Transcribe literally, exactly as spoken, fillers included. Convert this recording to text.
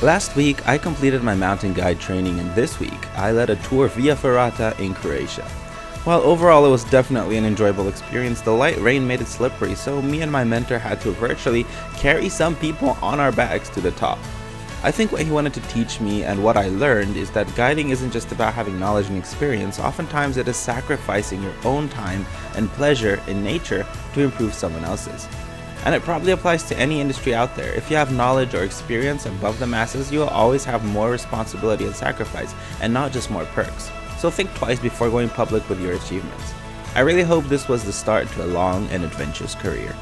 Last week, I completed my mountain guide training, and this week, I led a tour of Via Ferrata in Croatia. While overall it was definitely an enjoyable experience, the light rain made it slippery, so me and my mentor had to virtually carry some people on our backs to the top. I think what he wanted to teach me and what I learned is that guiding isn't just about having knowledge and experience. Oftentimes it is sacrificing your own time and pleasure in nature to improve someone else's. And it probably applies to any industry out there. If you have knowledge or experience above the masses, you will always have more responsibility and sacrifice, and not just more perks. So think twice before going public with your achievements. I really hope this was the start to a long and adventurous career.